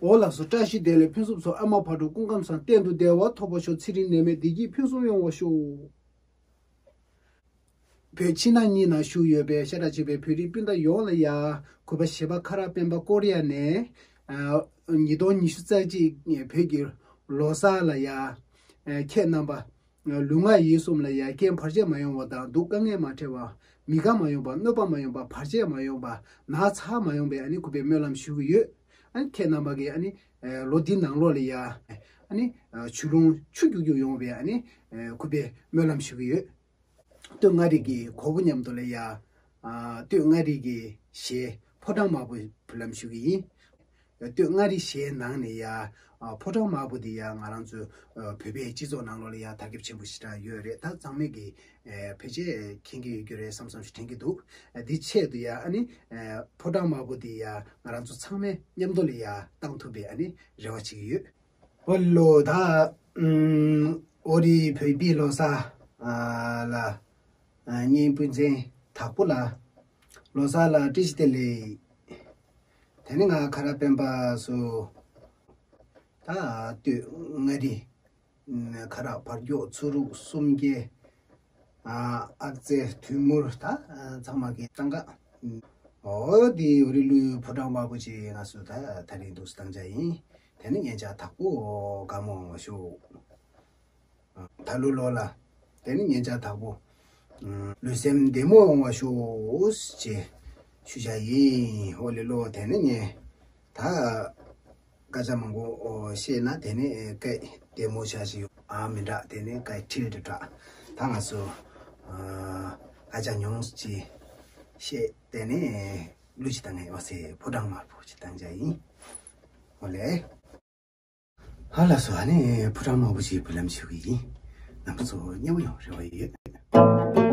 올라서 다시 데레 편습소 아마 바로 공감산 땐도 대와 터보쇼 7인 내매 디기 편소용 와쇼 베치나니나 슈여베 샤라지베 필리핀다 요나야 고바시바 카라펜바 코리아네 니돈 니슈자지 베길 로살라야 켄나바 룽아 예솜라야 켄 파제 마용와다 독강에 마테와 미가 마용바 너바 마용바 파제 마용바 나차 마용베 아니 고베 멸람 슈유 아니 켄나바게 아니 로딘낭로리야 아니 추룽 추규규 용베 아니 고베 멸람 슈유 뚱아리기 고분염돌이야 뚱아리기 시 포장마부 불람식이 뚱아리 시에 낭내야 포장마부디야 나랑주 베베 지조 낭로리야 다깁체부시라 요래 다 장맥이 페이지 킹기 유결에 삼삼시 땡기도 니체도야 아니 포장마부디야 나랑주 창매 염돌이야 땅투비 아니 저치기 벌로다 우리 베비로사 아라 아니 분쟁 타불라 로살라 디지털이 되는가 카라펜바소 다 응아리 카라 파르교 추루 숨게 아 악제 튜물다 자마게 땅가 어디 우리를 보라고 아버지 나서다 다리 도스당자이 되는 게자 타고 가모쇼 달로라 되는 예자 타고 루셈 데모 와쇼스지 주자이 올레로 되는 예다 가자망고 시에나 되네 게 데모샤시 아미라 되네 게 틸드라 당아서 가자뇽스지 시 되네 루지당에 와세 보당마 보지당자이 올레 알아서 하네 보람아버지 불람시기 남소 녀우요 저희